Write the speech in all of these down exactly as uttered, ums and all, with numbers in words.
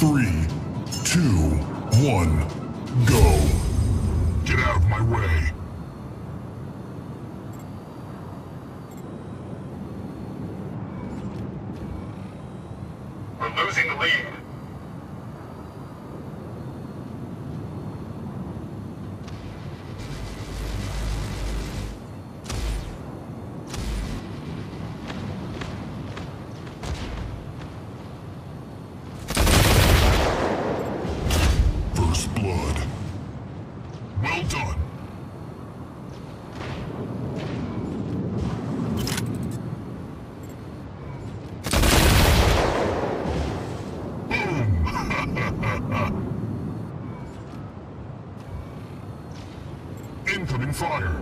Three, two, one, go. Get out of my way. We're losing the lead. First blood. Well done. Incoming fire.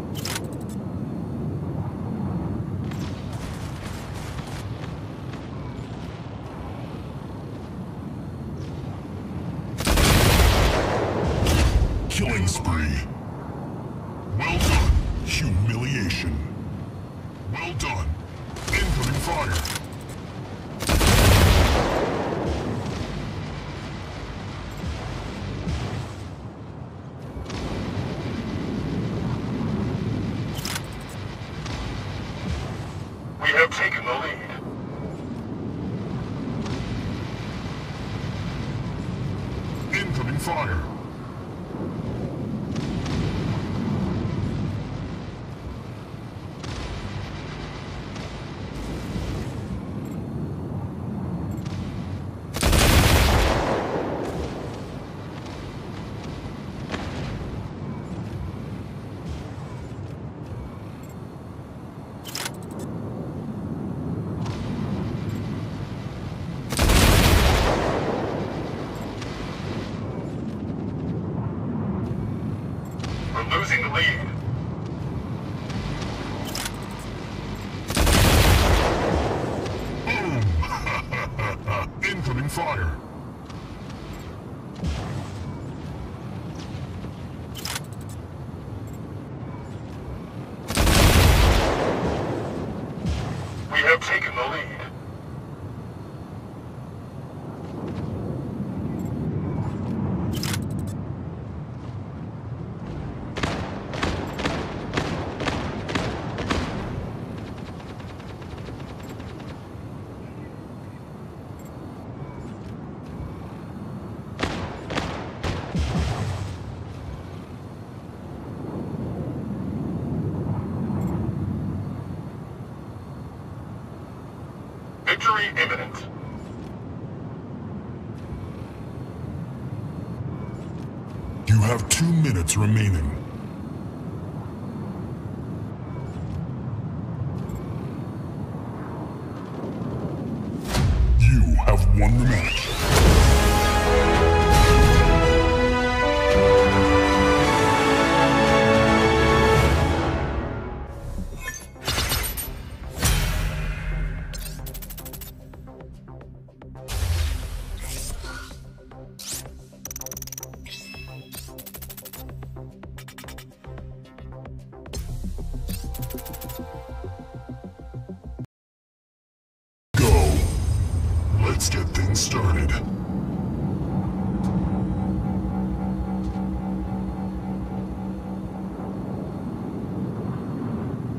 Killing spree. Well done. Humiliation. Well done. Incoming fire. We have taken the lead. Incoming fire. Losing the lead. Boom! Incoming fire. We have taken the lead. Victory imminent. You have two minutes remaining. You have won the match. Let's get things started.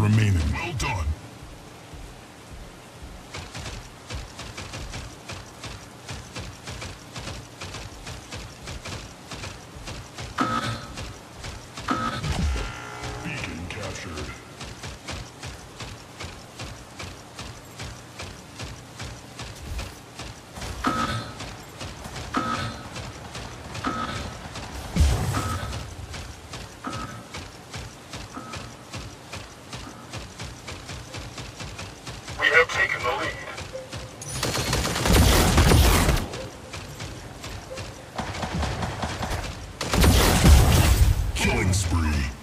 Remaining. Well done. Beacon captured. Taking the lead. Killing spree.